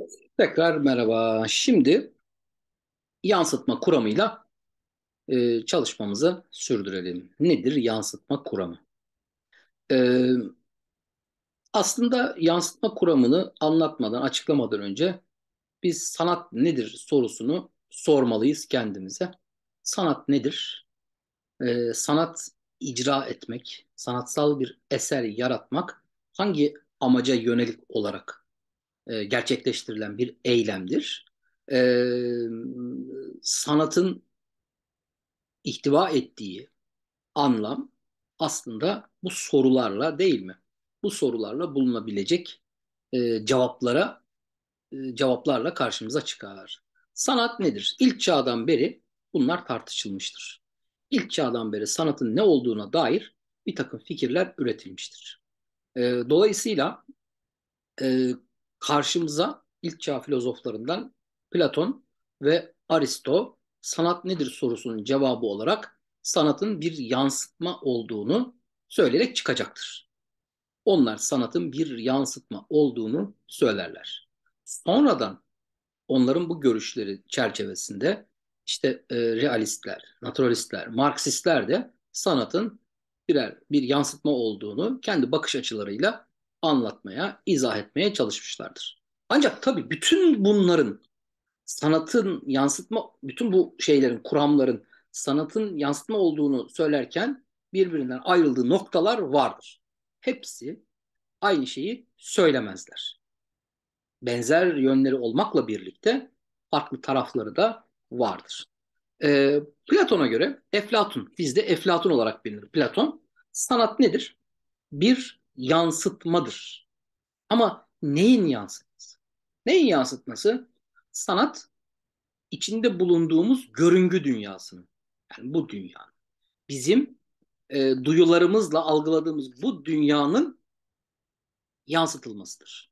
Evet, tekrar merhaba. Şimdi yansıtma kuramıyla çalışmamızı sürdürelim. Nedir yansıtma kuramı? Aslında yansıtma kuramını anlatmadan, açıklamadan önce biz sanat nedir sorusunu sormalıyız kendimize. Sanat nedir? Sanat icra etmek, sanatsal bir eser yaratmak hangi amaca yönelik olarak gerçekleştirilen bir eylemdir? Sanatın ihtiva ettiği anlam aslında bu sorularla değil mi? Bu sorularla bulunabilecek cevaplarla karşımıza çıkar. Sanat nedir? İlk çağdan beri bunlar tartışılmıştır. İlk çağdan beri sanatın ne olduğuna dair bir takım fikirler üretilmiştir. Dolayısıyla karşımıza ilk çağ filozoflarından Platon ve Aristo sanat nedir sorusunun cevabı olarak sanatın bir yansıtma olduğunu söyleyerek çıkacaktır. Onlar sanatın bir yansıtma olduğunu söylerler. Sonradan onların bu görüşleri çerçevesinde işte realistler, naturalistler, marksistler de sanatın bir yansıtma olduğunu kendi bakış açılarıyla anlatmaya, izah etmeye çalışmışlardır. Ancak tabii bütün bunların sanatın yansıtma, bütün bu şeylerin, kuramların sanatın yansıtma olduğunu söylerken birbirinden ayrıldığı noktalar vardır. Hepsi aynı şeyi söylemezler. Benzer yönleri olmakla birlikte farklı tarafları da vardır. Platon'a göre Eflatun, bizde Eflatun olarak bilinir Platon. Sanat nedir? Bir yansıtmadır. Ama neyin yansıtması? Neyin yansıtması? Sanat içinde bulunduğumuz görüngü dünyasının, yani bu dünyanın, bizim duyularımızla algıladığımız bu dünyanın yansıtılmasıdır.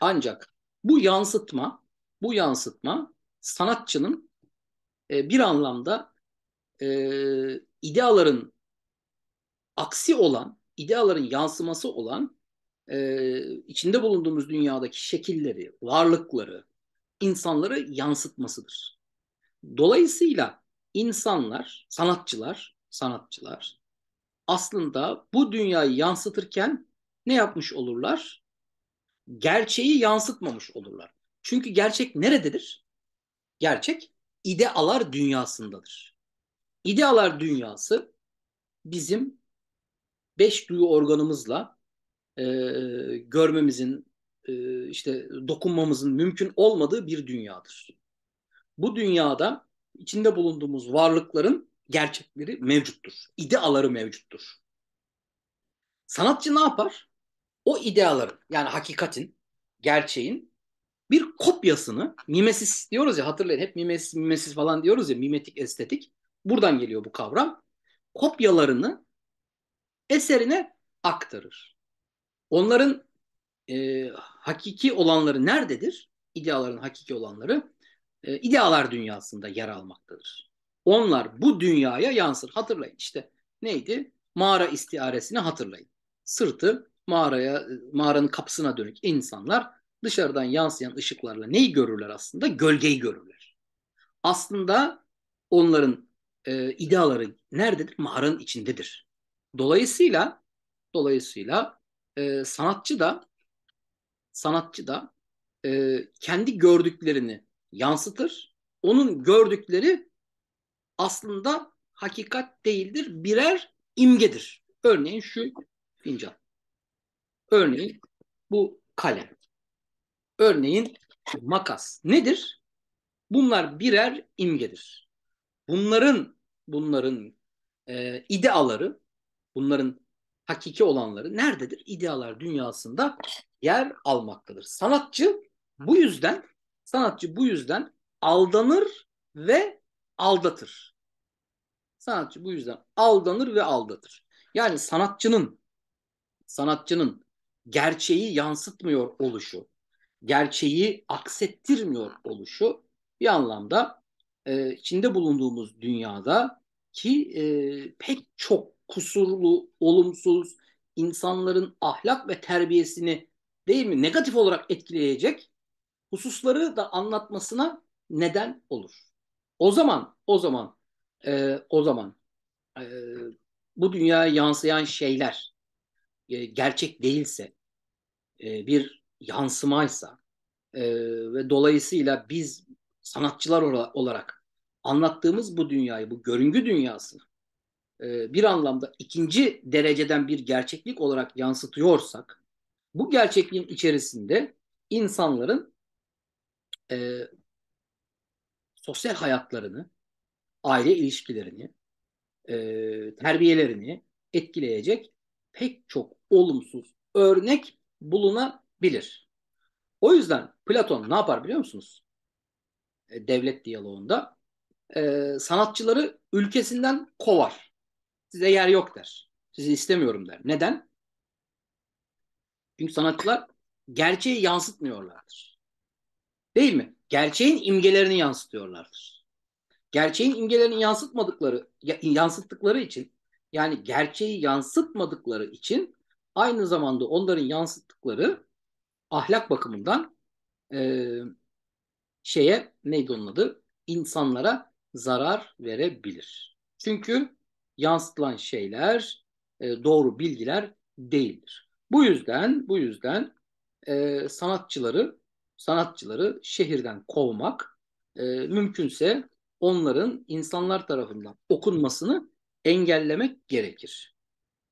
Ancak bu yansıtma sanatçının bir anlamda ideaların yansıması olan içinde bulunduğumuz dünyadaki şekilleri, varlıkları, insanları yansıtmasıdır. Dolayısıyla sanatçılar aslında bu dünyayı yansıtırken ne yapmış olurlar? Gerçeği yansıtmamış olurlar. Çünkü gerçek nerededir? Gerçek idealar dünyasındadır. İdealar dünyası bizim beş duyu organımızla görmemizin, işte dokunmamızın mümkün olmadığı bir dünyadır. Bu dünyada İçinde bulunduğumuz varlıkların gerçekleri mevcuttur. İdeaları mevcuttur. Sanatçı ne yapar? O ideaların, yani hakikatin, gerçeğin bir kopyasını, mimesis diyoruz ya, hatırlayın, hep mimesis falan diyoruz ya, mimetik estetik. Buradan geliyor bu kavram. Kopyalarını eserine aktarır. Onların hakiki olanları nerededir? İdeaların hakiki olanları idealar dünyasında yer almaktadır. Onlar bu dünyaya yansır. Hatırlayın işte neydi? Mağara istiaresini hatırlayın. Sırtı mağaranın kapısına dönük insanlar dışarıdan yansıyan ışıklarla neyi görürler aslında? Gölgeyi görürler. Aslında onların ideaları nerededir? Mağaranın içindedir. Dolayısıyla sanatçı da kendi gördüklerini yansıtır. Onun gördükleri aslında hakikat değildir, birer imgedir. Örneğin şu fincan. Örneğin bu kalem. Örneğin makas. Nedir? Bunlar birer imgedir. Bunların ideaları, bunların hakiki olanları nerededir? İdealar dünyasında yer almaktadır. Sanatçı bu yüzden aldanır ve aldatır. Sanatçı bu yüzden aldanır ve aldatır. Yani sanatçının gerçeği yansıtmıyor oluşu, gerçeği aksettirmiyor oluşu bir anlamda içinde bulunduğumuz dünyadaki pek çok kusurlu, olumsuz, insanların ahlak ve terbiyesini değil mi? Negatif olarak etkileyecek hususları da anlatmasına neden olur. O zaman bu dünyaya yansıyan şeyler gerçek değilse, bir yansımaysa ve dolayısıyla biz sanatçılar olarak anlattığımız bu dünyayı, bu görüngü dünyasını bir anlamda ikinci dereceden bir gerçeklik olarak yansıtıyorsak, bu gerçekliğin içerisinde insanların sosyal hayatlarını, aile ilişkilerini, terbiyelerini etkileyecek pek çok olumsuz örnek bulunabilir. O yüzden Platon ne yapar biliyor musunuz? Devlet diyaloğunda sanatçıları ülkesinden kovar. Size yer yok der. Sizi istemiyorum der. Neden? Çünkü sanatçılar gerçeği yansıtmıyorlardır. Değil mi? Gerçeğin imgelerini yansıtıyorlardır. Gerçeğin imgelerini yansıttıkları için, yani gerçeği yansıtmadıkları için aynı zamanda onların yansıttıkları ahlak bakımından neydi onun adı? İnsanlara zarar verebilir. Çünkü yansıtılan şeyler doğru bilgiler değildir. Bu yüzden sanatçıları şehirden kovmak, mümkünse onların insanlar tarafından okunmasını engellemek gerekir.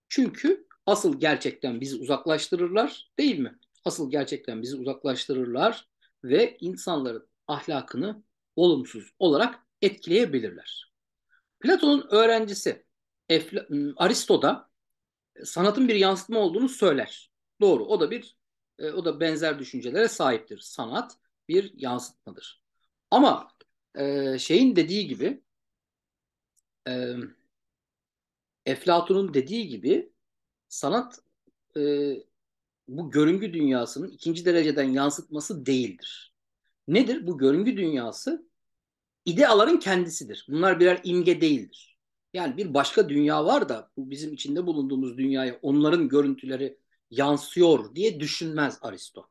Çünkü asıl gerçekten bizi uzaklaştırırlar, değil mi? Asıl gerçekten bizi uzaklaştırırlar ve insanların ahlakını olumsuz olarak etkileyebilirler. Platon'un öğrencisi Aristo da sanatın bir yansıtma olduğunu söyler. Doğru, o da benzer düşüncelere sahiptir. Sanat bir yansıtmadır. Ama Eflatun'un dediği gibi sanat bu görüngü dünyasının ikinci dereceden yansıtması değildir. Nedir? Bu görüngü dünyası ideaların kendisidir. Bunlar birer imge değildir. Yani bir başka dünya var da bu bizim içinde bulunduğumuz dünyaya onların görüntüleri yansıyor diye düşünmez Aristo.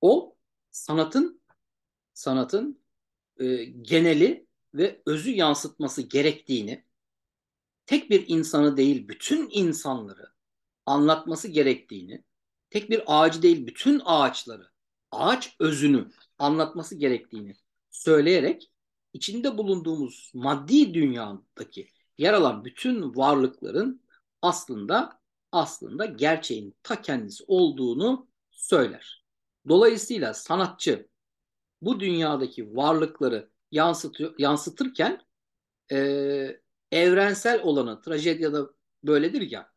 O sanatın geneli ve özü yansıtması gerektiğini, tek bir insanı değil bütün insanları anlatması gerektiğini, tek bir ağacı değil bütün ağaçları, ağaç özünü anlatması gerektiğini söyleyerek içinde bulunduğumuz maddi dünyadaki yer alan bütün varlıkların aslında gerçeğin ta kendisi olduğunu söyler. Dolayısıyla sanatçı bu dünyadaki varlıkları yansıtırken evrensel olanı, trajedyada böyledir ya,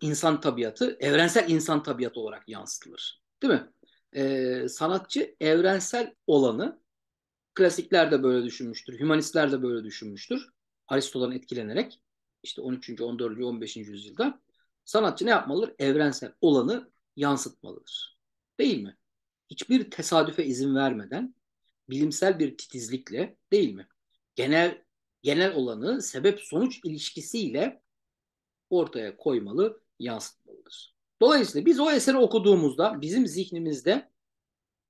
insan tabiatı evrensel insan tabiatı olarak yansıtılır. Değil mi? Sanatçı evrensel olanı, klasikler de böyle düşünmüştür, hümanistler de böyle düşünmüştür. Aristo'dan etkilenerek işte 13. 14. 15. yüzyılda sanatçı ne yapmalıdır? Evrensel olanı yansıtmalıdır. Değil mi? Hiçbir tesadüfe izin vermeden, bilimsel bir titizlikle, değil mi? Genel olanı sebep-sonuç ilişkisiyle ortaya koymalı, yansıtmalıdır. Dolayısıyla biz o eseri okuduğumuzda bizim zihnimizde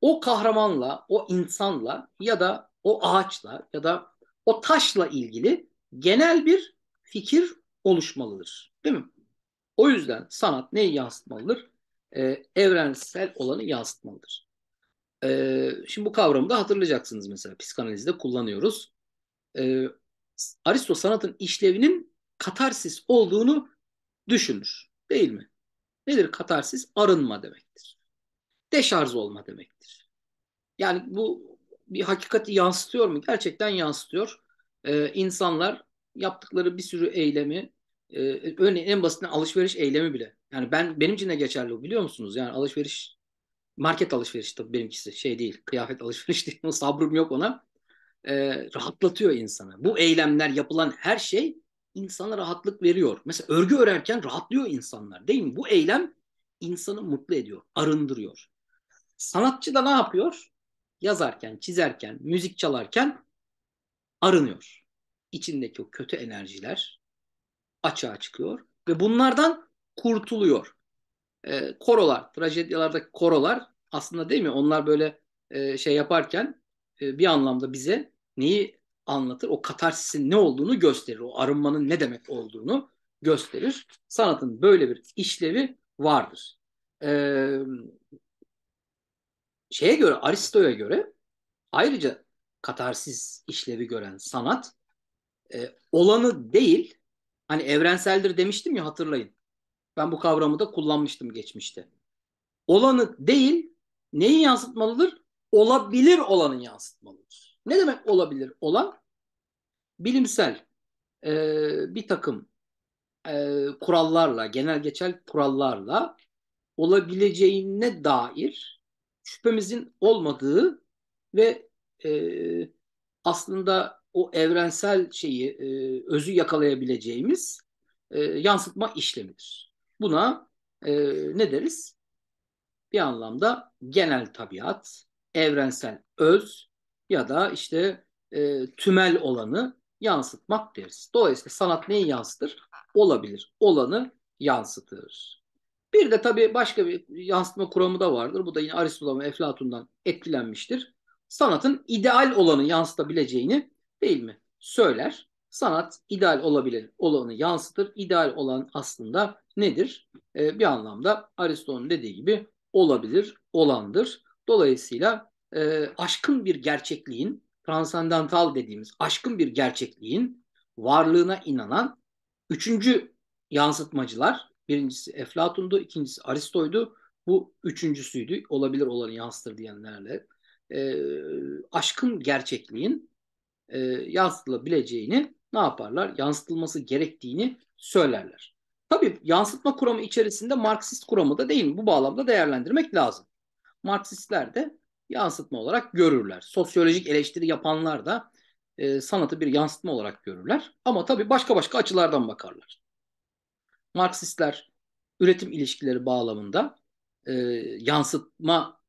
o kahramanla, o insanla ya da o ağaçla ya da o taşla ilgili genel bir fikir oluşmalıdır. Değil mi? O yüzden sanat neyi yansıtmalıdır? Evrensel olanı yansıtmalıdır. Şimdi bu kavramı da hatırlayacaksınız, mesela psikanalizde kullanıyoruz. Aristo sanatın işlevinin katarsis olduğunu düşünür. Değil mi? Nedir katarsis? Arınma demektir. Deşarj olma demektir. Yani bu bir hakikati yansıtıyor mu? Gerçekten yansıtıyor. İnsanlar yaptıkları bir sürü eylemi, örneğin en basitinden alışveriş eylemi bile. Yani benim için de geçerli bu, biliyor musunuz? Yani alışveriş, market alışverişi tabii benimkisi, şey değil, kıyafet alışveriş değil. Sabrım yok ona. Rahatlatıyor insanı. Bu eylemler, yapılan her şey insana rahatlık veriyor. Mesela örgü örerken rahatlıyor insanlar, değil mi? Bu eylem insanı mutlu ediyor, arındırıyor. Sanatçı da ne yapıyor? Yazarken, çizerken, müzik çalarken arınıyor. İçindeki o kötü enerjiler açığa çıkıyor ve bunlardan kurtuluyor. Korolar, trajedyalardaki korolar aslında değil mi? Onlar böyle şey yaparken bir anlamda bize neyi anlatır? O katarsisin ne olduğunu gösterir. O arınmanın ne demek olduğunu gösterir. Sanatın böyle bir işlevi vardır. Şeye göre, Aristo'ya göre ayrıca katarsis işlevi gören sanat olanı değil, hani evrenseldir demiştim ya, hatırlayın. Ben bu kavramı da kullanmıştım geçmişte. Olanı değil, neyi yansıtmalıdır? Olabilir olanı yansıtmalıdır. Ne demek olabilir olan? Bilimsel bir takım kurallarla, genel geçer kurallarla olabileceğine dair şüphemizin olmadığı ve aslında o evrensel şeyi, özü yakalayabileceğimiz yansıtma işlemidir. Buna ne deriz? Bir anlamda genel tabiat, evrensel öz ya da işte tümel olanı yansıtmak deriz. Dolayısıyla sanat neyi yansıtır? Olabilir olanı yansıtır. Bir de tabii başka bir yansıtma kuramı da vardır. Bu da yine Aristoteles ve Eflatun'dan etkilenmiştir. Sanatın ideal olanı yansıtabileceğini, değil mi, söyler. Sanat ideal olabilir olanı yansıtır. İdeal olan aslında nedir? Bir anlamda Aristo'nun dediği gibi olabilir olandır. Dolayısıyla aşkın bir gerçekliğin, transandantal dediğimiz aşkın bir gerçekliğin varlığına inanan üçüncü yansıtmacılar, birincisi Eflatun'du, ikincisi Aristo'ydu, bu üçüncüsüydü, olabilir olanı yansıtır diyenlerle aşkın gerçekliğin yansıtılabileceğini ne yaparlar? Yansıtılması gerektiğini söylerler. Tabii yansıtma kuramı içerisinde Marksist kuramı da, değil mi, bu bağlamda değerlendirmek lazım. Marksistler de yansıtma olarak görürler. Sosyolojik eleştiri yapanlar da sanatı bir yansıtma olarak görürler. Ama tabii başka açılardan bakarlar. Marksistler üretim ilişkileri bağlamında yansıtma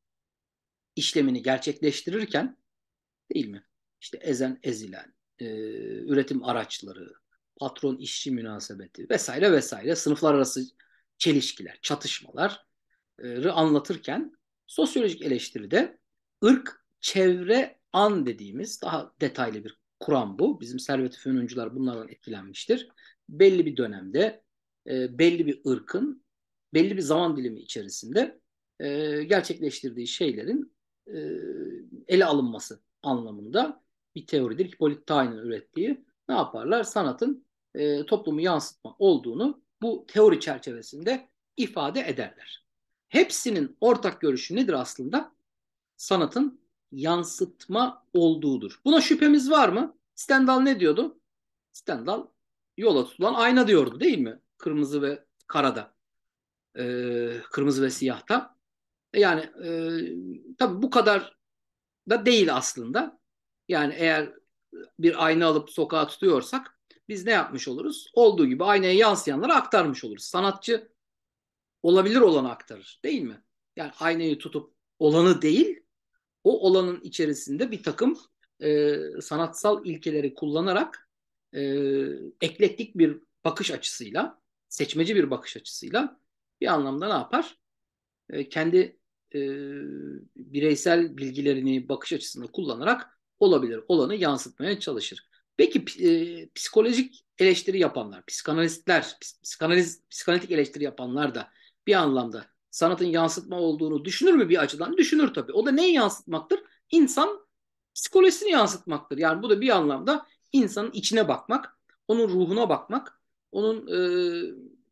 işlemini gerçekleştirirken, değil mi, İşte ezen ezilen, üretim araçları, patron işçi münasebeti vesaire vesaire, sınıflar arası çelişkiler, çatışmaları anlatırken, sosyolojik eleştiride ırk, çevre, an dediğimiz daha detaylı bir kuram bu. Bizim Servet-i Fünuncular bunlardan etkilenmiştir. Belli bir dönemde, belli bir ırkın, belli bir zaman dilimi içerisinde gerçekleştirdiği şeylerin ele alınması anlamında bir teoridir. Hippolyte Tain'in ürettiği, ne yaparlar? Sanatın toplumu yansıtma olduğunu bu teori çerçevesinde ifade ederler. Hepsinin ortak görüşü nedir aslında? Sanatın yansıtma olduğudur. Buna şüphemiz var mı? Stendhal ne diyordu? Stendhal yola tutulan ayna diyordu, değil mi? Kırmızı ve karada. Kırmızı ve siyahta. Yani tabii bu kadar da değil aslında. Yani eğer bir ayna alıp sokağa tutuyorsak biz ne yapmış oluruz? Olduğu gibi aynaya yansıyanları aktarmış oluruz. Sanatçı olabilir olanı aktarır, değil mi? Yani aynayı tutup olanı değil, o olanın içerisinde bir takım sanatsal ilkeleri kullanarak eklektik bir bakış açısıyla, seçmeci bir bakış açısıyla bir anlamda ne yapar? Kendi bireysel bilgilerini, bakış açısını kullanarak olabilir olanı yansıtmaya çalışır. Peki psikolojik eleştiri yapanlar, psikanalistler, psikanalitik eleştiri yapanlar da bir anlamda sanatın yansıtma olduğunu düşünür mü bir açıdan? Düşünür tabii. O da neyi yansıtmaktır? İnsan psikolojisini yansıtmaktır. Yani bu da bir anlamda insanın içine bakmak, onun ruhuna bakmak, onun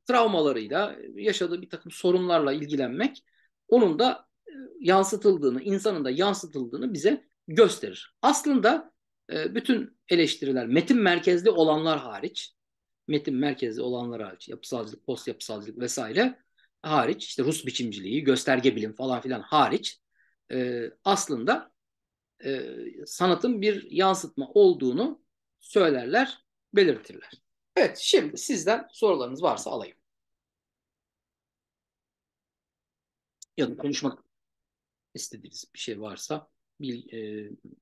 travmalarıyla, yaşadığı bir takım sorunlarla ilgilenmek, onun da yansıtıldığını, insanın da yansıtıldığını bize gösterir. Aslında bütün eleştiriler, metin merkezli olanlar hariç, yapısalcılık, post yapısalcılık vesaire hariç, işte Rus biçimciliği, gösterge bilim falan filan hariç, aslında sanatın bir yansıtma olduğunu söylerler, belirtirler. Evet, şimdi sizden sorularınız varsa alayım. Ya da konuşmak istediğiniz bir şey varsa,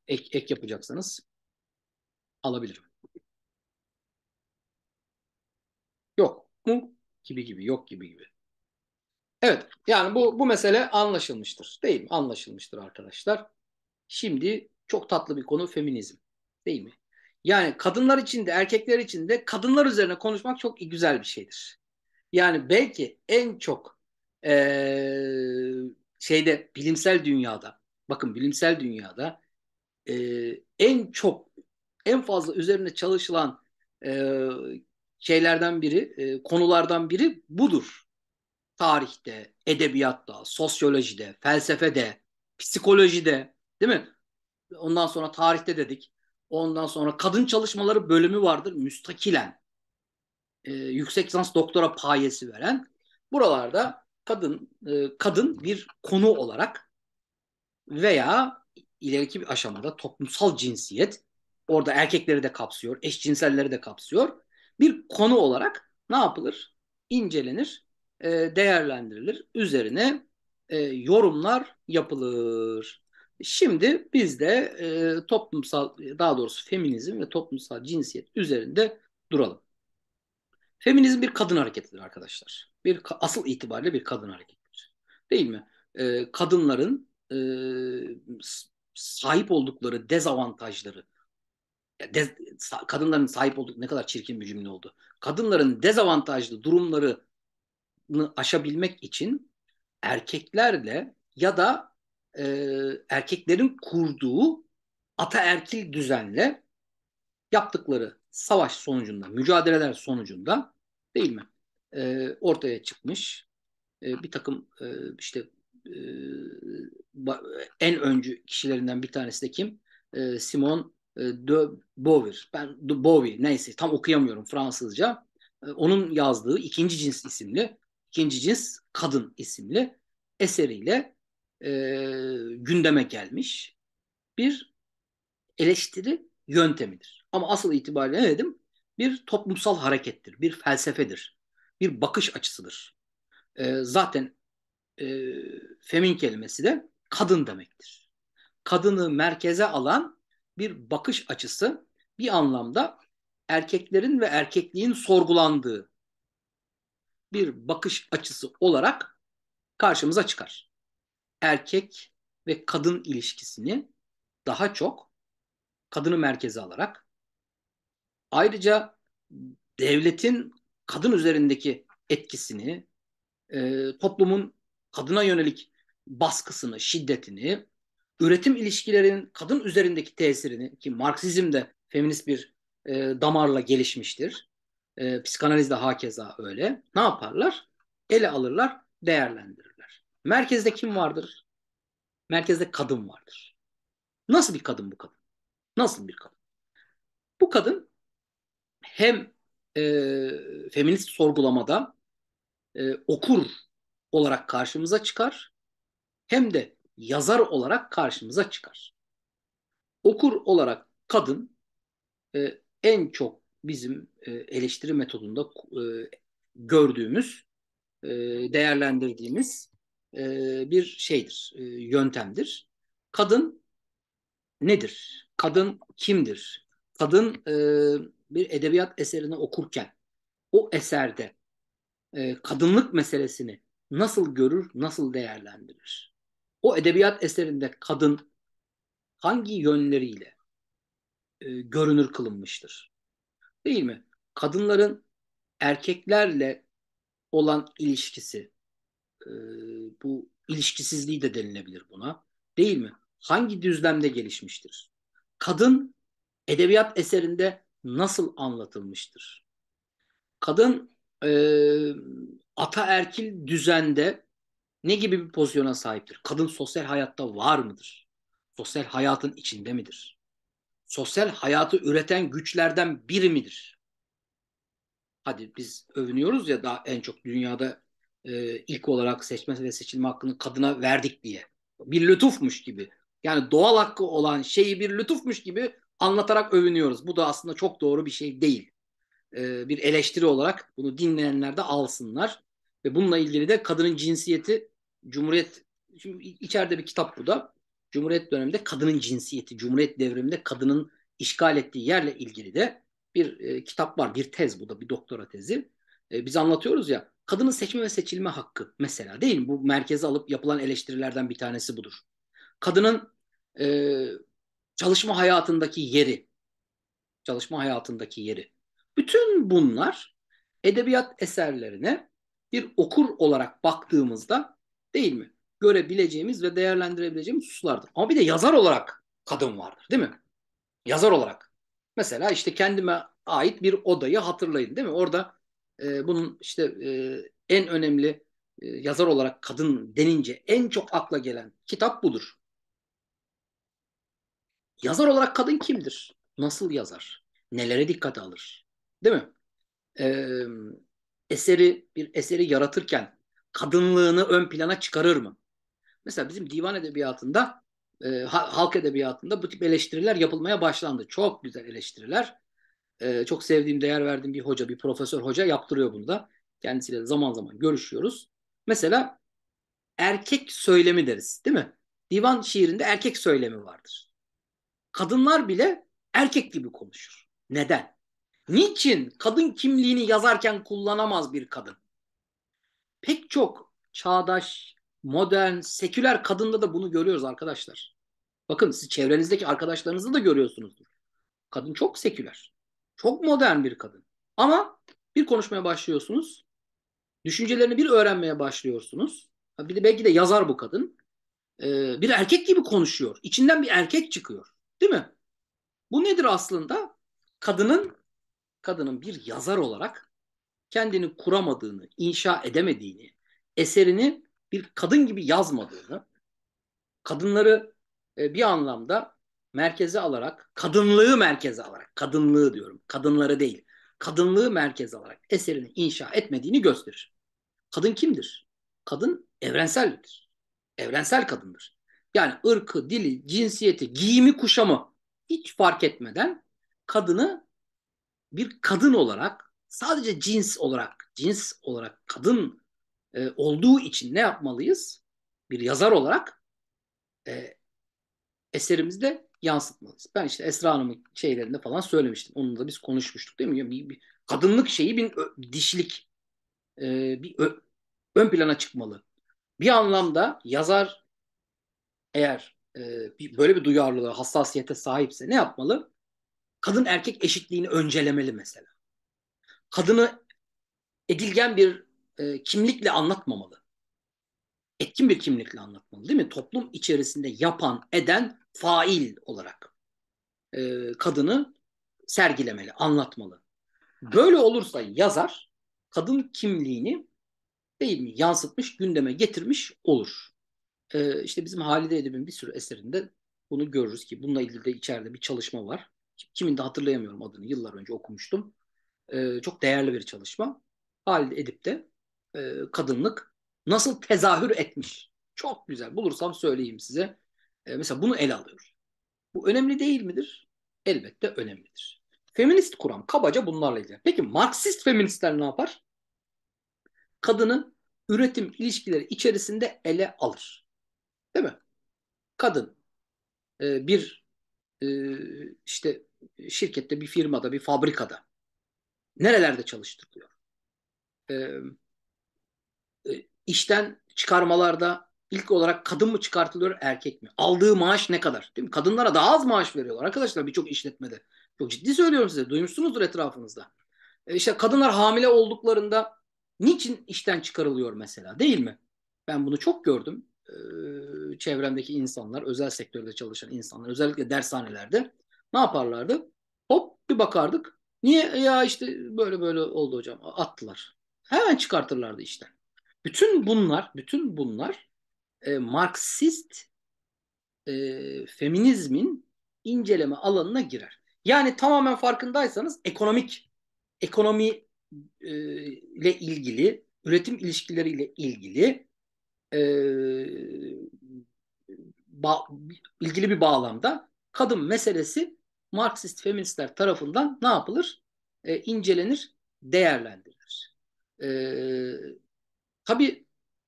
ek yapacaksanız alabilirim. Yok mu? Gibi gibi, yok gibi gibi. Evet, yani bu mesele anlaşılmıştır. Değil mi? Anlaşılmıştır arkadaşlar. Şimdi çok tatlı bir konu feminizm. Değil mi? Yani kadınlar için de erkekler için de kadınlar üzerine konuşmak çok güzel bir şeydir. Yani belki en çok bilimsel dünyada, bakın bilimsel dünyada en fazla üzerine çalışılan konulardan biri budur. Tarihte, edebiyatta, sosyolojide, felsefede, psikolojide, değil mi? Ondan sonra tarihte dedik. Ondan sonra kadın çalışmaları bölümü vardır müstakilen. Yüksek lisans doktora payesi veren. Buralarda kadın bir konu olarak veya ileriki bir aşamada toplumsal cinsiyet, orada erkekleri de kapsıyor, eşcinselleri de kapsıyor. Bir konu olarak ne yapılır? İncelenir, değerlendirilir, üzerine yorumlar yapılır. Şimdi biz de feminizm ve toplumsal cinsiyet üzerinde duralım. Feminizm bir kadın hareketidir arkadaşlar. Asıl itibariyle bir kadın hareketidir. Değil mi? Kadınların sahip oldukları dezavantajları, kadınların sahip oldukları, ne kadar çirkin bir cümle oldu. Kadınların dezavantajlı durumları aşabilmek için erkeklerle ya da erkeklerin kurduğu ataerkil düzenle yaptıkları savaş sonucunda, mücadeleler sonucunda değil mi? Ortaya çıkmış bir takım en öncü kişilerinden bir tanesi de kim? Simone de Beauvoir. Neyse tam okuyamıyorum Fransızca. Onun yazdığı İkinci Cins Kadın isimli eseriyle gündeme gelmiş bir eleştiri yöntemidir. Ama asıl itibariyle ne dedim? Bir toplumsal harekettir, bir felsefedir, bir bakış açısıdır. Zaten femin kelimesi de kadın demektir. Kadını merkeze alan bir bakış açısı bir anlamda erkeklerin ve erkekliğin sorgulandığı bir bakış açısı olarak karşımıza çıkar. Erkek ve kadın ilişkisini daha çok kadını merkeze alarak, ayrıca devletin kadın üzerindeki etkisini, toplumun kadına yönelik baskısını, şiddetini, üretim ilişkilerinin kadın üzerindeki tesirini, ki Marksizm de feminist bir damarla gelişmiştir. Psikanaliz de hakeza öyle. Ne yaparlar? Ele alırlar, değerlendirirler. Merkezde kim vardır? Merkezde kadın vardır. Nasıl bir kadın bu kadın? Nasıl bir kadın? Bu kadın hem feminist sorgulamada okur olarak karşımıza çıkar, hem de yazar olarak karşımıza çıkar. Okur olarak kadın en çok bizim eleştiri metodunda gördüğümüz, değerlendirdiğimiz bir şeydir, yöntemdir. Kadın nedir? Kadın kimdir? Kadın bir edebiyat eserini okurken o eserde kadınlık meselesini nasıl görür, nasıl değerlendirir? O edebiyat eserinde kadın hangi yönleriyle görünür kılınmıştır? Değil mi? Kadınların erkeklerle olan ilişkisi, bu ilişkisizliği de denilebilir buna. Değil mi? Hangi düzlemde gelişmiştir? Kadın edebiyat eserinde nasıl anlatılmıştır? Kadın ataerkil düzende ne gibi bir pozisyona sahiptir? Kadın sosyal hayatta var mıdır? Sosyal hayatın içinde midir? Sosyal hayatı üreten güçlerden biri midir? Hadi biz övünüyoruz ya, daha en çok dünyada ilk olarak seçme ve seçilme hakkını kadına verdik diye. Bir lütufmuş gibi. Yani doğal hakkı olan şeyi bir lütufmuş gibi anlatarak övünüyoruz. Bu da aslında çok doğru bir şey değil. Bir eleştiri olarak bunu dinleyenler de alsınlar. Ve bununla ilgili de kadının cinsiyeti, şimdi içeride bir kitap bu da. Cumhuriyet döneminde kadının cinsiyeti, Cumhuriyet devriminde kadının işgal ettiği yerle ilgili de bir kitap var, bir tez, bu da bir doktora tezi. Biz anlatıyoruz ya, kadının seçme ve seçilme hakkı mesela, değil mi? Bu merkeze alıp yapılan eleştirilerden bir tanesi budur. Kadının çalışma hayatındaki yeri, bütün bunlar edebiyat eserlerine bir okur olarak baktığımızda, değil mi, görebileceğimiz ve değerlendirebileceğimiz hususlardır. Ama bir de yazar olarak kadın vardır, değil mi? Yazar olarak. Mesela işte kendime ait bir odayı hatırlayın, değil mi? Orada bunun işte en önemli yazar olarak kadın denince en çok akla gelen kitap budur. Yazar olarak kadın kimdir? Nasıl yazar? Nelere dikkate alır? Değil mi? Bir eseri yaratırken kadınlığını ön plana çıkarır mı? Mesela bizim divan edebiyatında, halk edebiyatında bu tip eleştiriler yapılmaya başlandı. Çok güzel eleştiriler. Çok sevdiğim, değer verdiğim bir hoca, bir profesör hoca yaptırıyor bunu da. Kendisiyle zaman zaman görüşüyoruz. Mesela erkek söylemi deriz, değil mi? Divan şiirinde erkek söylemi vardır. Kadınlar bile erkek gibi konuşur. Neden? Niçin kadın kimliğini yazarken kullanamaz bir kadın? Pek çok çağdaş, modern, seküler kadında da bunu görüyoruz arkadaşlar. Bakın siz çevrenizdeki arkadaşlarınızı da görüyorsunuzdur. Kadın çok seküler, çok modern bir kadın. Ama bir konuşmaya başlıyorsunuz, düşüncelerini bir öğrenmeye başlıyorsunuz. Bir de belki de yazar bu kadın. Bir erkek gibi konuşuyor, içinden bir erkek çıkıyor, değil mi? Bu nedir aslında? Kadının bir yazar olarak kendini kuramadığını, inşa edemediğini, eserini bir kadın gibi yazmadığını, kadınları bir anlamda merkeze alarak, kadınlığı merkeze alarak, kadınlığı diyorum, kadınları değil, kadınlığı merkeze alarak eserini inşa etmediğini gösterir. Kadın kimdir? Kadın evrenseldir. Evrensel kadındır. Yani ırkı, dili, cinsiyeti, giyimi, kuşamı hiç fark etmeden kadını bir kadın olarak, sadece cins olarak kadın olduğu için ne yapmalıyız? Bir yazar olarak eserimizde yansıtmalıyız. Ben işte Esra Hanım'ın şeylerinde falan söylemiştim. Onunla da biz konuşmuştuk, değil mi? Bir kadınlık şeyi, bir dişilik ön plana çıkmalı. Bir anlamda yazar eğer böyle bir duyarlılığa, hassasiyete sahipse ne yapmalı? Kadın erkek eşitliğini öncelemeli mesela. Kadını edilgen bir kimlikle anlatmamalı. Etkin bir kimlikle anlatmalı, değil mi? Toplum içerisinde yapan, eden, fail olarak kadını sergilemeli, anlatmalı. Böyle olursa yazar kadın kimliğini, değil mi, yansıtmış, gündeme getirmiş olur. İşte bizim Halide Edip'in bir sürü eserinde bunu görürüz ki bununla ilgili de içeride bir çalışma var. Kimin de hatırlayamıyorum adını, yıllar önce okumuştum. Çok değerli bir çalışma. Halide Edip'te kadınlık nasıl tezahür etmiş. Çok güzel. Bulursam söyleyeyim size. Mesela bunu ele alıyor. Bu önemli değil midir? Elbette önemlidir. Feminist kuram kabaca bunlarla ilgili. Peki Marksist feministler ne yapar? Kadını üretim ilişkileri içerisinde ele alır. Değil mi? Kadın bir işte şirkette, bir firmada, bir fabrikada nerelerde çalıştırılıyor? İşten çıkarmalarda ilk olarak kadın mı çıkartılıyor, erkek mi? Aldığı maaş ne kadar? Değil mi? Kadınlara daha az maaş veriyorlar arkadaşlar birçok işletmede. Çok ciddi söylüyorum size. Duymuşsunuzdur etrafınızda. İşte kadınlar hamile olduklarında niçin işten çıkarılıyor mesela, değil mi? Ben bunu çok gördüm. Çevremdeki insanlar, özel sektörde çalışan insanlar, özellikle dershanelerde ne yaparlardı? Hop bir bakardık. Niye ya işte böyle oldu hocam, attılar. Hemen çıkartırlardı işten. Bütün bunlar Marksist feminizmin inceleme alanına girer. Yani tamamen farkındaysanız ekonomiyle ilgili, üretim ilişkileriyle ilgili ilgili bir bağlamda kadın meselesi Marksist feministler tarafından ne yapılır? İncelenir, değerlendirilir. Tabii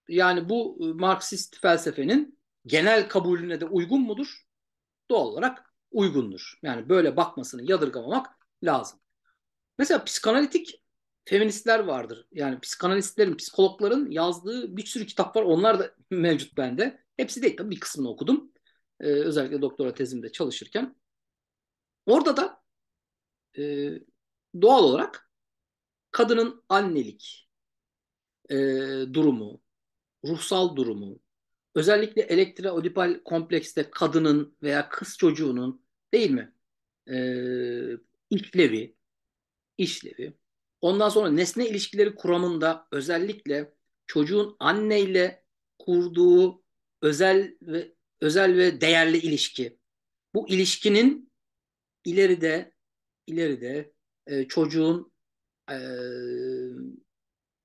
yani bu Marksist felsefenin genel kabulüne de uygun mudur? Doğal olarak uygundur. Yani böyle bakmasını yadırgamamak lazım. Mesela psikanalitik feministler vardır. Yani psikanalistlerin, psikologların yazdığı bir sürü kitap var. Onlar da mevcut bende. Hepsi değil tabii, bir kısmını okudum. Özellikle doktora tezimde çalışırken. Orada da doğal olarak kadının annelik durumu, ruhsal durumu, özellikle elektra-odipal komplekste kadının veya kız çocuğunun, değil mi, işlevi, ondan sonra nesne ilişkileri kuramında özellikle çocuğun anneyle kurduğu özel ve değerli ilişki. Bu ilişkinin ileride çocuğun,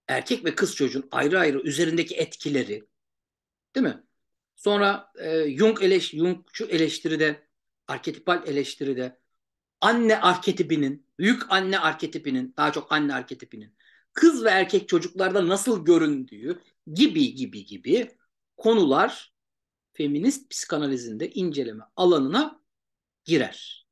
erkek ve kız çocuğun ayrı ayrı üzerindeki etkileri, değil mi? Sonra Jung'cu eleştiride, arketipal eleştiride anne arketipinin, büyük anne arketipinin, daha çok anne arketipinin kız ve erkek çocuklarda nasıl göründüğü gibi konular feminist psikanalizinde inceleme alanına girer.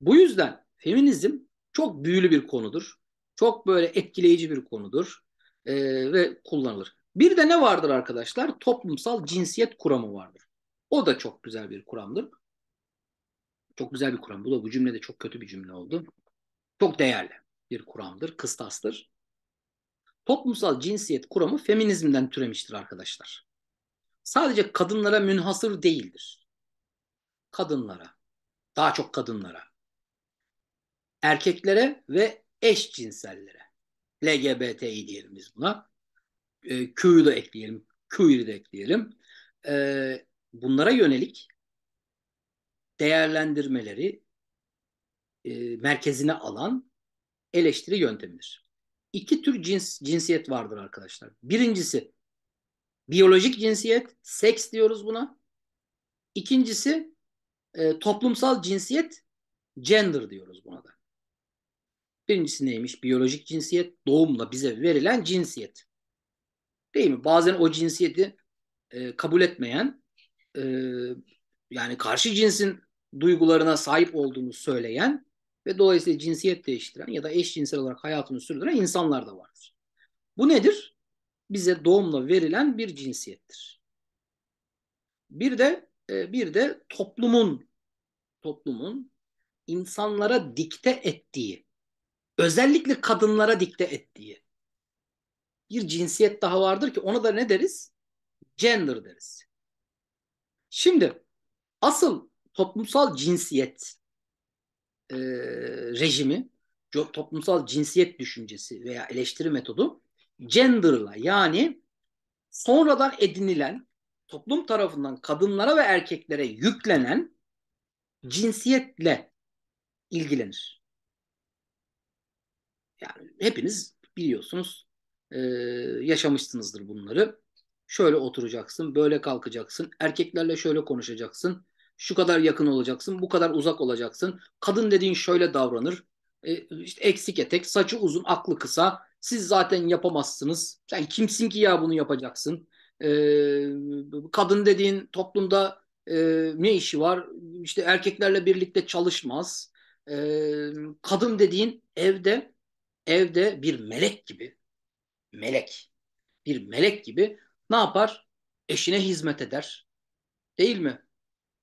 Bu yüzden feminizm çok büyülü bir konudur. Çok böyle etkileyici bir konudur ve kullanılır. Bir de ne vardır arkadaşlar? Toplumsal cinsiyet kuramı vardır. O da çok güzel bir kuramdır. Çok güzel bir kuram. Bu cümle de çok kötü bir cümle oldu. Çok değerli bir kuramdır, kıstastır. Toplumsal cinsiyet kuramı feminizmden türemiştir arkadaşlar. Sadece kadınlara münhasır değildir. Kadınlara, daha çok kadınlara, erkeklere ve eşcinsellere, LGBTİ diyelim biz buna, Q'yu da ekleyelim, Q'yu da ekleyelim. Bunlara yönelik değerlendirmeleri merkezine alan eleştiri yöntemidir. İki tür cinsiyet vardır arkadaşlar. Birincisi biyolojik cinsiyet, seks diyoruz buna. İkincisi toplumsal cinsiyet, gender diyoruz buna da. Birincisi neymiş? Biyolojik cinsiyet, doğumla bize verilen cinsiyet. Değil mi? Bazen o cinsiyeti kabul etmeyen, yani karşı cinsin duygularına sahip olduğunu söyleyen ve dolayısıyla cinsiyet değiştiren ya da eşcinsel olarak hayatını sürdüren insanlar da vardır. Bu nedir? Bize doğumla verilen bir cinsiyettir. Bir de toplumun insanlara dikte ettiği, özellikle kadınlara dikte ettiği bir cinsiyet daha vardır ki ona da ne deriz? Gender deriz. Şimdi asıl toplumsal cinsiyet rejimi, toplumsal cinsiyet düşüncesi veya eleştiri metodu gender'la, yani sonradan edinilen, toplum tarafından kadınlara ve erkeklere yüklenen cinsiyetle ilgilenir. Yani hepiniz biliyorsunuz, yaşamışsınızdır bunları. Şöyle oturacaksın, böyle kalkacaksın, erkeklerle şöyle konuşacaksın, şu kadar yakın olacaksın, bu kadar uzak olacaksın, kadın dediğin şöyle davranır, işte eksik etek, saçı uzun, aklı kısa, siz zaten yapamazsınız, sen kimsin ki ya bunu yapacaksın, kadın dediğin toplumda ne işi var, işte erkeklerle birlikte çalışmaz, kadın dediğin evde bir melek gibi, bir melek gibi ne yapar? Eşine hizmet eder, değil mi?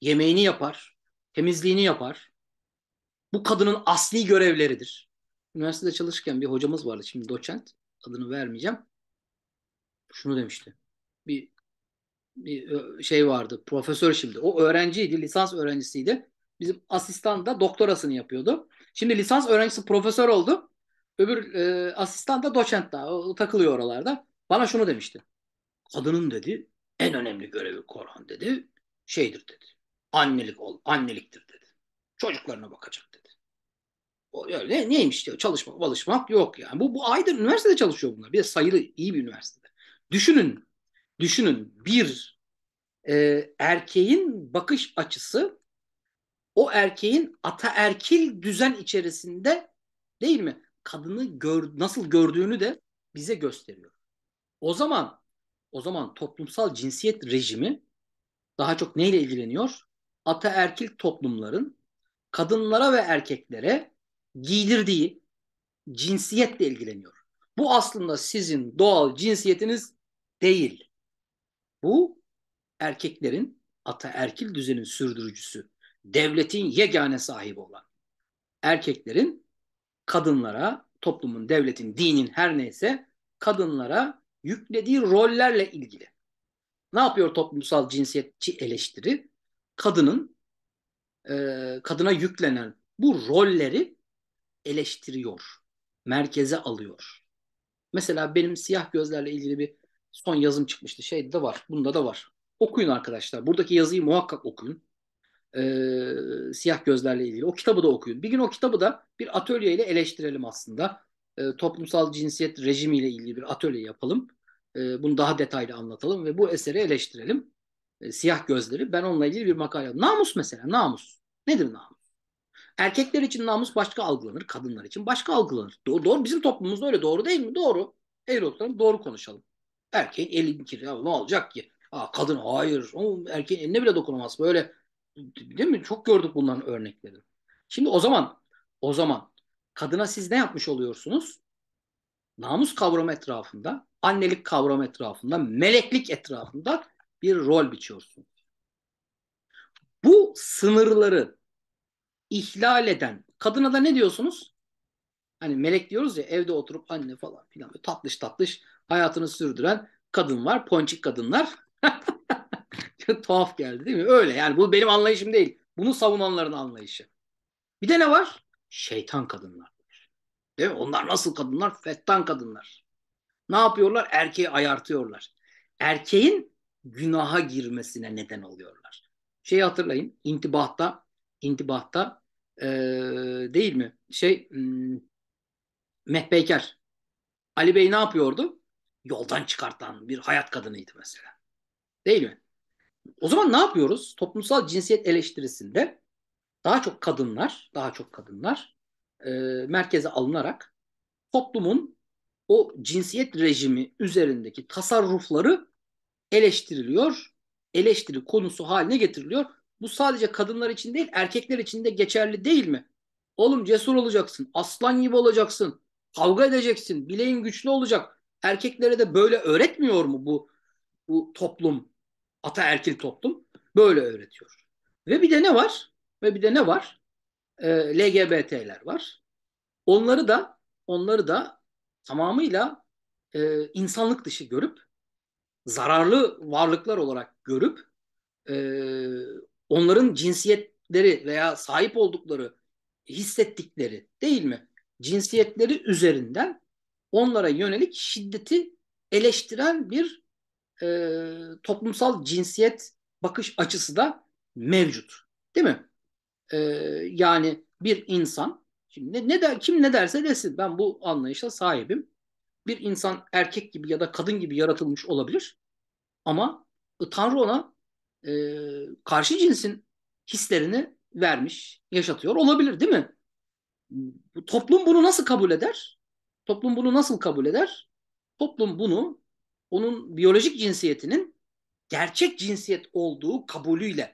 Yemeğini yapar, temizliğini yapar. Bu kadının asli görevleridir. Üniversitede çalışırken bir hocamız vardı, şimdi doçent, adını vermeyeceğim. Şunu demişti, bir şey vardı, profesör şimdi. O öğrenciydi, lisans öğrencisiydi. Bizim asistan da doktorasını yapıyordu. Şimdi lisans öğrencisi profesör oldu. Öbür asistan da doçent daha, o takılıyor oralarda. Bana şunu demişti. Kadının dedi, en önemli görevi Korhan dedi, şeydir dedi. Anneliktir dedi. Çocuklarına bakacak dedi. O öyle neymiş diyor, çalışmak yok yani. Bu aydır üniversitede çalışıyor bunlar. Bir de sayılı iyi bir üniversitede. Düşünün bir erkeğin bakış açısı o erkeğin ataerkil düzen içerisinde, değil mi? Kadını nasıl gördüğünü de bize gösteriyor. O zaman toplumsal cinsiyet rejimi daha çok neyle ilgileniyor? Ataerkil toplumların kadınlara ve erkeklere giydirdiği cinsiyetle ilgileniyor. Bu aslında sizin doğal cinsiyetiniz değil. Bu erkeklerin ataerkil düzenin sürdürücüsü, devletin yegane sahibi olan erkeklerin kadınlara, toplumun, devletin, dinin her neyse kadınlara yüklediği rollerle ilgili. Ne yapıyor toplumsal cinsiyetçi eleştiri? Kadına yüklenen bu rolleri eleştiriyor, merkeze alıyor. Mesela benim siyah gözlerle ilgili bir son yazım çıkmıştı. Şeyde de var, bunda da var. Okuyun arkadaşlar. Buradaki yazıyı muhakkak okuyun. Siyah gözlerle ilgili. O kitabı da okuyun. Bir gün o kitabı da bir atölyeyle eleştirelim aslında. Toplumsal cinsiyet rejimiyle ilgili bir atölye yapalım. Bunu daha detaylı anlatalım ve bu eseri eleştirelim. Siyah gözleri. Ben onunla ilgili bir makale. Namus mesela. Namus. Nedir namus? Erkekler için namus başka algılanır. Kadınlar için başka algılanır. Doğru. Bizim toplumumuzda öyle. Doğru değil mi? Doğru. Eğroluklarım doğru konuşalım. Erkeğin elini kirli. Ne olacak ki? Aa, kadın hayır. Erkeğin eline bile dokunamaz. Böyle değil mi? Çok gördük bunların örnekleri. Şimdi o zaman kadına siz ne yapmış oluyorsunuz? Namus kavramı etrafında, annelik kavramı etrafında, meleklik etrafında bir rol biçiyorsunuz. Bu sınırları ihlal eden kadına da ne diyorsunuz? Hani melek diyoruz ya, evde oturup anne falan filan tatlış tatlış hayatını sürdüren kadın var, ponçik kadınlar. Tuhaf geldi değil mi? Öyle yani, bu benim anlayışım değil. Bunu savunanların anlayışı. Bir de ne var? Şeytan kadınlar. Değil mi? Onlar nasıl kadınlar? Fettan kadınlar. Ne yapıyorlar? Erkeği ayartıyorlar. Erkeğin günaha girmesine neden oluyorlar. Şeyi hatırlayın. İntibahta değil mi? Mehpeyker. Ali Bey ne yapıyordu? Yoldan çıkartan bir hayat kadınıydı mesela. Değil mi? O zaman ne yapıyoruz? Toplumsal cinsiyet eleştirisinde daha çok kadınlar merkeze alınarak toplumun o cinsiyet rejimi üzerindeki tasarrufları eleştiriliyor, eleştiri konusu haline getiriliyor. Bu sadece kadınlar için değil, erkekler için de geçerli değil mi? Oğlum cesur olacaksın, aslan gibi olacaksın, kavga edeceksin, bileğin güçlü olacak. Erkeklere de böyle öğretmiyor mu bu toplum? Ataerkil toplum böyle öğretiyor. Ve bir de ne var? LGBT'ler var. Onları da tamamıyla insanlık dışı görüp, zararlı varlıklar olarak görüp, onların cinsiyetleri veya sahip oldukları, hissettikleri değil mi? Cinsiyetleri üzerinden onlara yönelik şiddeti eleştiren bir toplumsal cinsiyet bakış açısı da mevcut. Değil mi? Yani bir insan, şimdi kim ne derse desin, ben bu anlayışa sahibim. Bir insan erkek gibi ya da kadın gibi yaratılmış olabilir. Ama Tanrı ona karşı cinsin hislerini vermiş, yaşatıyor olabilir değil mi? Toplum bunu nasıl kabul eder? Toplum bunu onun biyolojik cinsiyetinin gerçek cinsiyet olduğu kabulüyle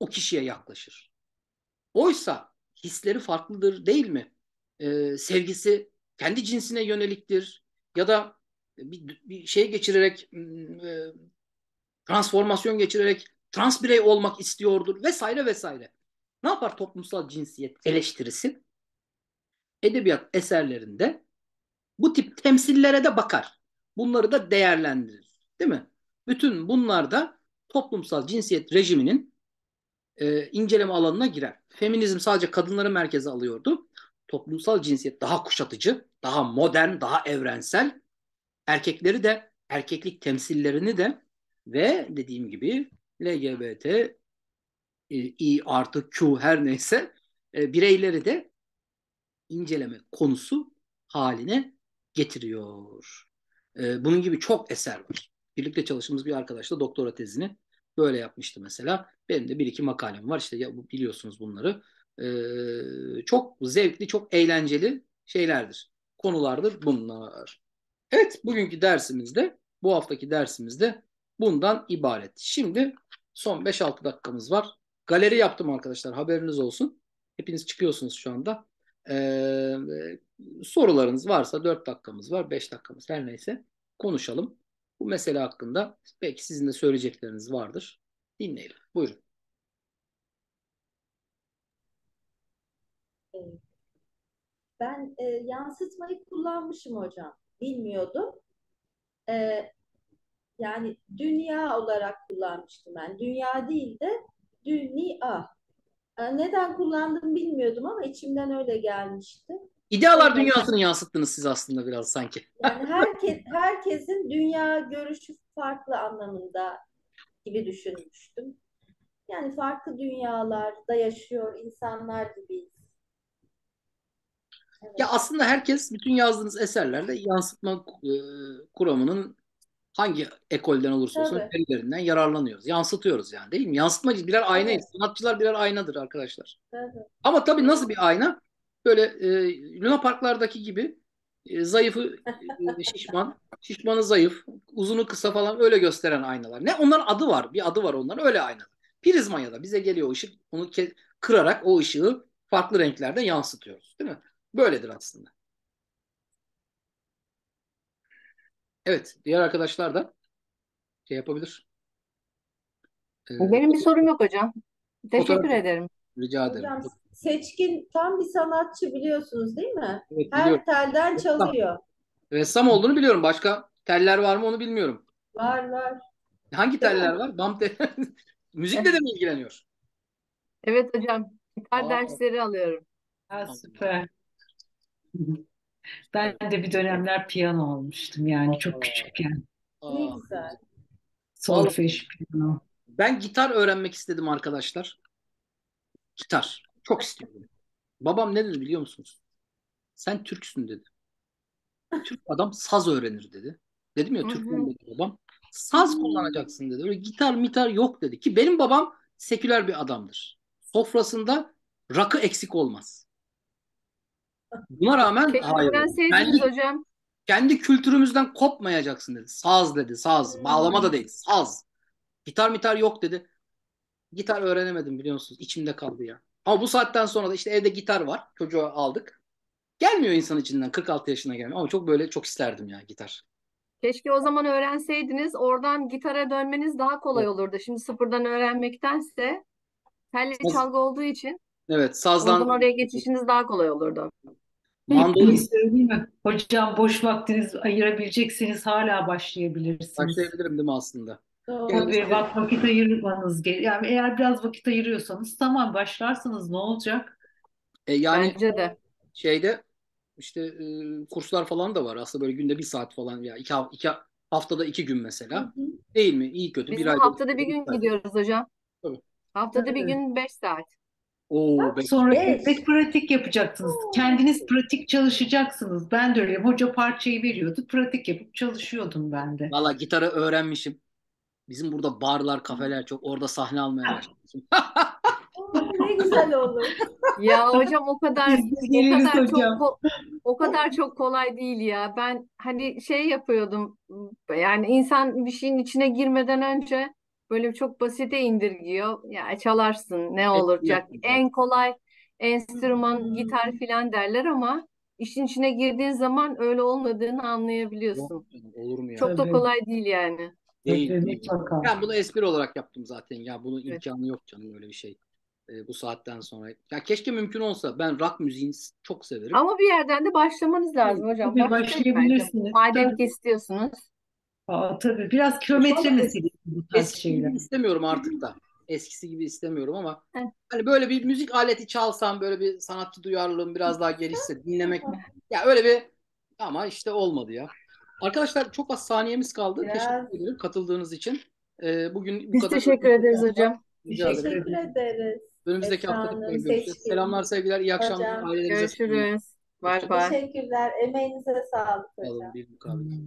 o kişiye yaklaşır. Oysa hisleri farklıdır değil mi? Sevgisi kendi cinsine yöneliktir ya da bir şey geçirerek, transformasyon geçirerek trans birey olmak istiyordur vesaire vesaire. Ne yapar toplumsal cinsiyet eleştirisi? Edebiyat eserlerinde bu tip temsillere de bakar. Bunları da değerlendirir. Değil mi? Bütün bunlar da toplumsal cinsiyet rejiminin inceleme alanına girer. Feminizm sadece kadınları merkeze alıyordu. Toplumsal cinsiyet daha kuşatıcı, daha modern, daha evrensel. Erkekleri de, erkeklik temsillerini de ve dediğim gibi LGBT, I artı Q her neyse bireyleri de inceleme konusu haline getiriyor. Bunun gibi çok eser var. Birlikte çalıştığımız bir arkadaşla doktora tezini böyle yapmıştı mesela. Benim de bir iki makalem var. İşte ya, biliyorsunuz bunları. Çok zevkli, çok eğlenceli konulardır bunlar. Evet, bugünkü dersimizde, bu haftaki dersimizde bundan ibaret. Şimdi son 5-6 dakikamız var. Galeri yaptım arkadaşlar, haberiniz olsun. Hepiniz çıkıyorsunuz şu anda. Sorularınız varsa 4 dakikamız var, 5 dakikamız, her neyse konuşalım. Bu mesele hakkında belki sizin de söyleyecekleriniz vardır. Dinleyelim. Buyurun. Ben yansıtmayı kullanmışım hocam. Bilmiyordum. Yani dünya olarak kullanmıştım ben. Dünya değil de dünya. Neden kullandım bilmiyordum ama içimden öyle gelmişti. İdealar dünyasını yansıttınız siz aslında biraz sanki. Yani herkesin dünya görüşü farklı anlamında gibi düşünmüştüm. Yani farklı dünyalarda yaşıyor insanlar gibiyiz. Evet. Ya aslında herkes, bütün yazdığınız eserlerde yansıtma kuramının hangi ekolden olursa olsun eserlerinden yararlanıyoruz. Yansıtıyoruz yani, değil mi? Yansıtmacı birer aynayız. Evet. Sanatçılar birer aynadır arkadaşlar. Evet. Ama tabii nasıl bir ayna? Böyle Luna Parklardaki gibi zayıfı şişman, şişmanı zayıf, uzunu kısa falan öyle gösteren aynalar. Ne? Onların adı var. Bir adı var onların. Öyle aynalar. Prizma ya da bize geliyor ışık. Onu kırarak o ışığı farklı renklerde yansıtıyoruz. Değil mi? Böyledir aslında. Evet. Diğer arkadaşlar da şey yapabilir. Benim bir sorum yok hocam. Teşekkür ederim. Rica ederim. Hocam, Seçkin tam bir sanatçı biliyorsunuz değil mi? Evet, her telden çalıyor. Ressam olduğunu biliyorum. Başka teller var mı onu bilmiyorum. Var var. Hangi teller var? Bam tel. Müzikle de mi ilgileniyor? Evet hocam. Gitar dersleri alıyorum. Ha, süper. Ben de bir dönemler piyano olmuştum yani çok küçükken. Ne güzel. Solfej piyano. Ben gitar öğrenmek istedim arkadaşlar. Gitar. Çok istiyordum. Babam ne dedi biliyor musunuz? Sen Türksün dedi. Türk adam saz öğrenir dedi. Dedim ya Türk'üm dedi babam. Saz kullanacaksın dedi. Öyle gitar mitar yok dedi. Ki benim babam seküler bir adamdır. Sofrasında rakı eksik olmaz. Buna rağmen hayır. Kendi kültürümüzden kopmayacaksın dedi. Saz dedi. Saz. Bağlama da değil. Saz. Gitar mitar yok dedi. Gitar öğrenemedim biliyor musunuz? İçimde kaldı ya. Ama bu saatten sonra da işte evde gitar var. Çocuğa aldık. Gelmiyor insan içinden. 46 yaşına gelmiyor. Ama çok böyle çok isterdim ya gitar. Keşke o zaman öğrenseydiniz. Oradan gitara dönmeniz daha kolay olurdu. Şimdi sıfırdan öğrenmektense telli çalgı olduğu için. Evet, sazdan. Oradan oraya geçişiniz daha kolay olurdu. Mandolin söyleyeyim mi? Hocam boş vaktiniz ayırabileceksiniz hala başlayabilirsiniz. Başlayabilirim değil mi aslında? Tabii yani, vakit ayırmanız gerekiyor. Yani eğer biraz vakit ayırıyorsanız tamam başlarsanız ne olacak? Yani bence de. Şeyde işte kurslar falan da var. Aslında böyle günde 1 saat falan ya iki haftada 2 gün mesela. Hı-hı. Değil mi? İyi kötü. Biz haftada bir gün gidiyoruz hocam. Tabii. Haftada bir gün 5 saat. Sonra pek pratik yapacaksınız. Kendiniz pratik çalışacaksınız. Ben de öyle. Hoca parçayı veriyordu. Pratik yapıp çalışıyordum ben de. Valla gitarı öğrenmişim. Bizim burada barlar, kafeler çok. Orada sahne almaya başlamışım. Ne güzel olur. Ya hocam o kadar çok kolay değil ya. Ben hani şey yapıyordum. Yani insan bir şeyin içine girmeden önce böyle çok basite indirgiyor. Ya çalarsın ne olacak? En kolay enstrüman gitar filan derler ama işin içine girdiğin zaman öyle olmadığını anlayabiliyorsun. Olur mu ya? Çok da kolay değil yani. Değil. Ben bunu espri olarak yaptım zaten. Ya bunun imkanı yok canım öyle bir şey. Bu saatten sonra. Ya keşke mümkün olsa. Ben rock müziğini çok severim. Ama bir yerden de başlamanız lazım hocam. Başlayabilirsiniz. Madem ki istiyorsunuz. Tabii biraz kilometre meselesi bu tarz şeyler. İstemiyorum artık da. Eskisi gibi istemiyorum ama hani böyle bir müzik aleti çalsam böyle bir sanatçı duyarlılığım biraz daha gelişse dinlemek ya öyle bir ama işte olmadı ya. Arkadaşlar çok az saniyemiz kaldı. Ya. Teşekkür ederim katıldığınız için. Bugün bu kadar. Biz teşekkür ederiz hocam. Teşekkür ederiz. Önümüzdeki hafta görüşürüz. Selamlar, sevgiler, iyi akşamlar. Görüşürüz. Bay bay. Teşekkürler. Emeğinize sağlık hocam.